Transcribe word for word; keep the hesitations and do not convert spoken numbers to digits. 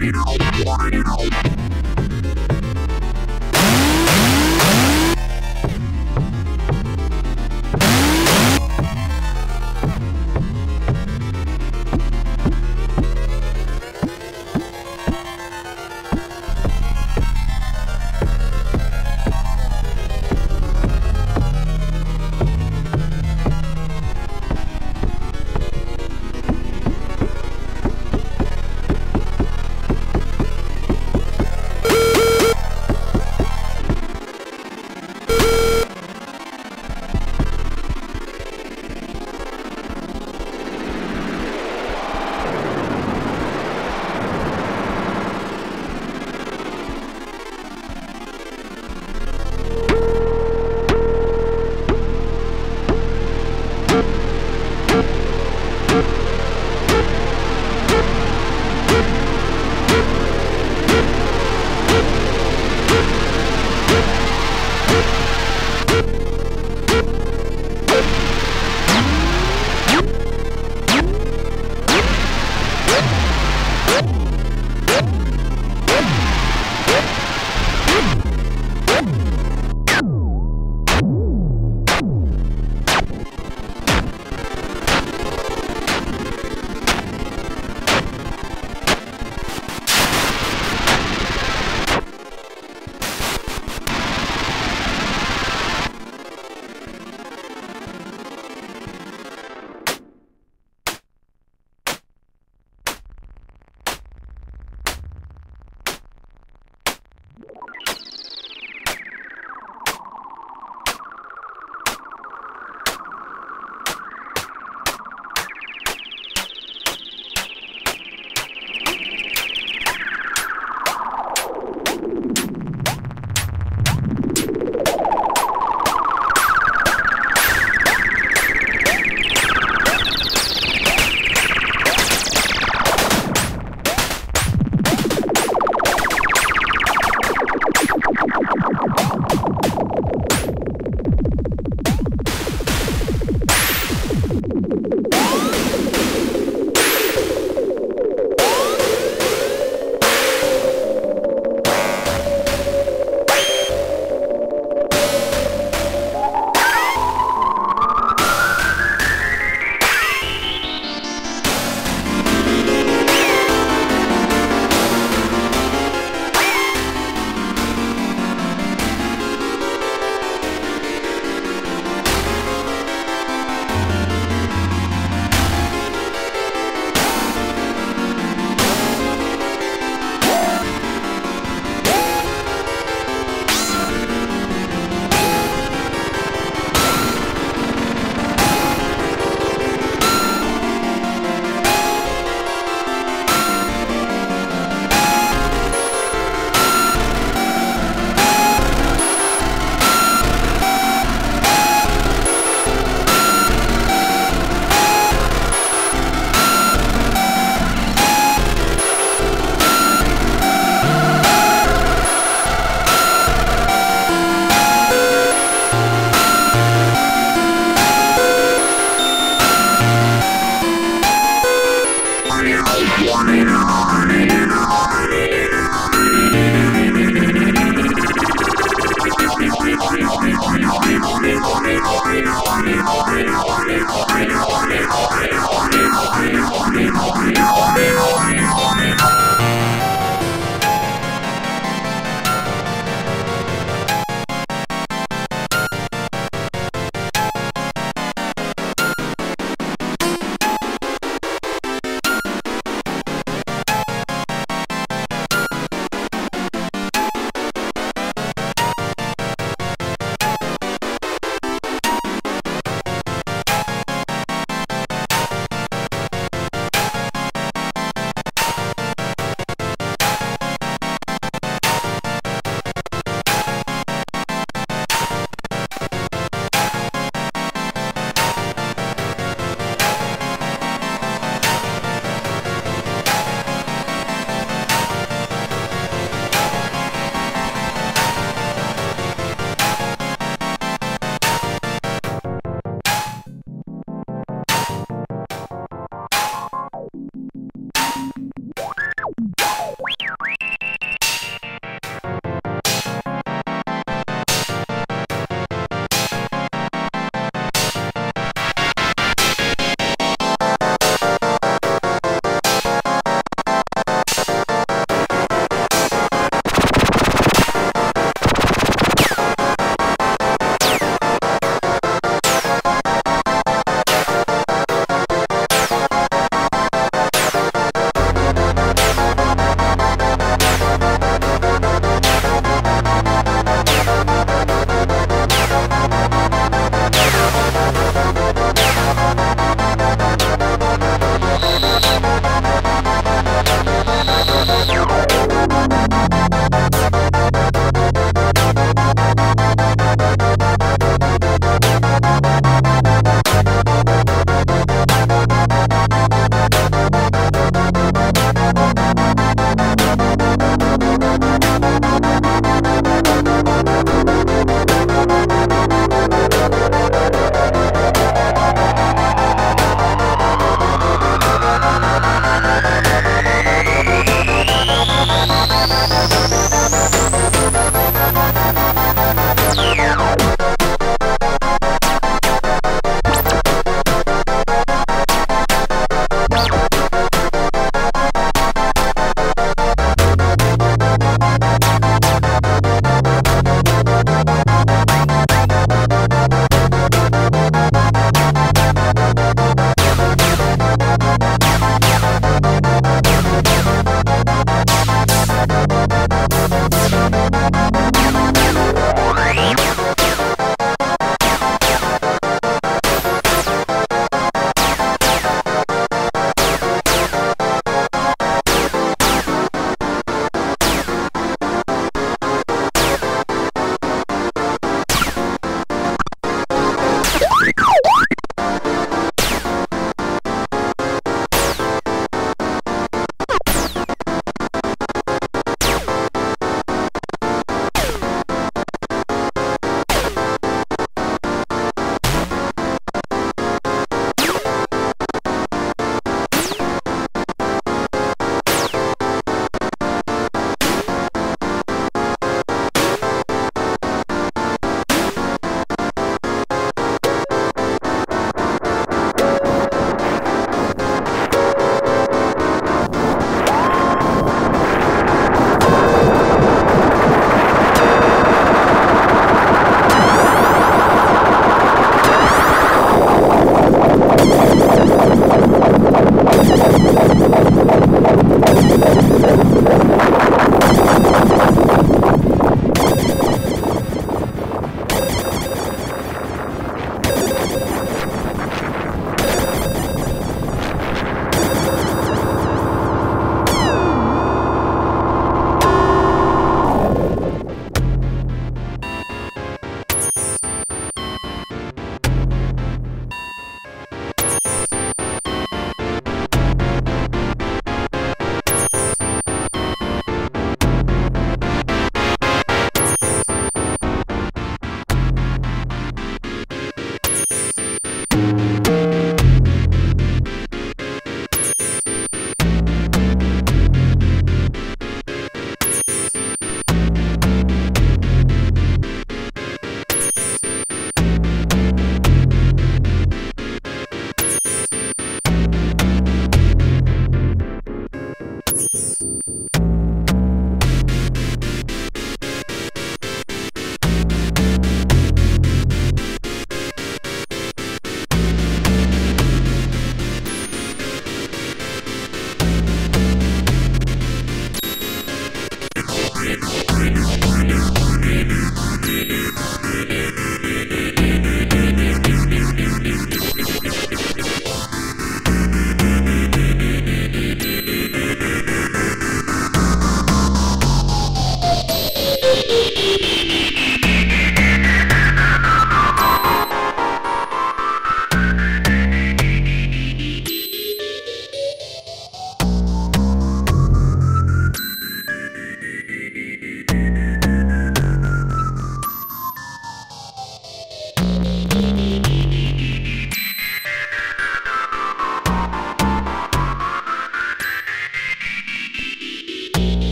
You know.